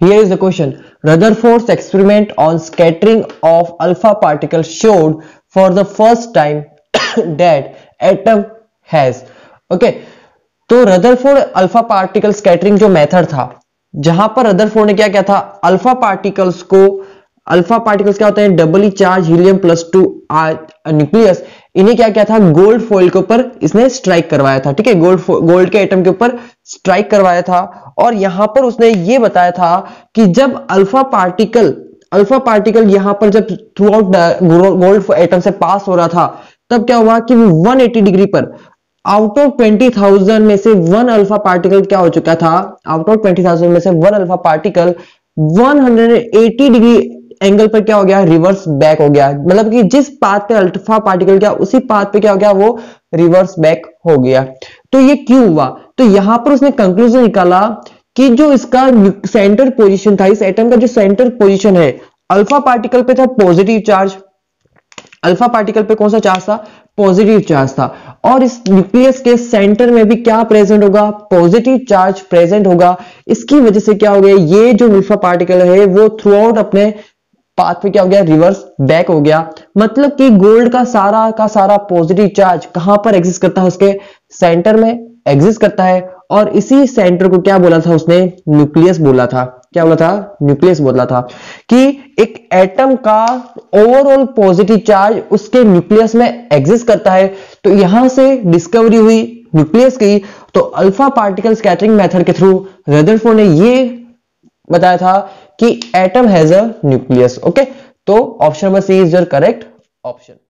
Here is the question. Rutherford's experiment on scattering of alpha particles showed for the first time that atom has. Okay, तो Rutherford alpha particle scattering जो method था, जहां पर Rutherford ने क्या किया था, अल्फा पार्टिकल्स क्या होते हैं, doubly charge helium plus 2 nucleus, इन्हें क्या किया था, गोल्ड फॉइल के ऊपर इसने स्ट्राइक करवाया था. ठीक है, गोल्ड के एटम के ऊपर स्ट्राइक करवाया था. और यहां पर उसने ये बताया था कि जब अल्फा पार्टिकल यहां पर जब थ्रू आउट गोल्ड एटम से पास हो रहा था, तब क्या हुआ कि 180 डिग्री पर आउट ऑफ 20,000 में से वन अल्फा पार्टिकल क्या हो चुका था, आउट ऑफ 20,000 में से one alpha particle 180 degree angle पर क्या हो गया, रिवर्स बैक हो गया. मतलब कि जिस पाथ पे अल्फा पार्टिकल गया, उसी पाथ पे क्या हो गया, वो रिवर्स बैक हो गया. तो ये क्यों हुआ? तो यहां पर उसने कंक्लूजन निकाला कि जो इसका सेंटर पोजिशन था, इस एटम का जो सेंटर पोजिशन है, अल्फा पार्टिकल पे था पॉजिटिव चार्ज. अल्फा पार्टिकल पे कौन सा चार्ज था, पॉजिटिव चार्ज था. और इस न्यूक्लियस के सेंटर में भी क्या प्रेजेंट होगा, पॉजिटिव चार्ज प्रेजेंट होगा. इसकी वजह से क्या हो गया, ये जो अल्फा पार्टिकल है वो थ्रू आउट अपने पाथ पे क्या हो गया, रिवर्स बैक हो गया. मतलब कि गोल्ड का सारा पॉजिटिव चार्ज कहां पर एग्जिस्ट करता है, उसके सेंटर में एग्जिस्ट करता है. और इसी सेंटर को क्या बोला था उसने, न्यूक्लियस बोला था. क्या बोला था, न्यूक्लियस बोला था. कि एक एटम का ओवरऑल पॉजिटिव चार्ज उसके न्यूक्लियस में एग्जिस्ट करता है. तो यहां से डिस्कवरी हुई न्यूक्लियस की. तो अल्फा पार्टिकल स्कैटरिंग मेथड के थ्रू रदरफोर्ड ने ये बताया था कि atom has a nucleus. Okay, तो option number C is your correct option.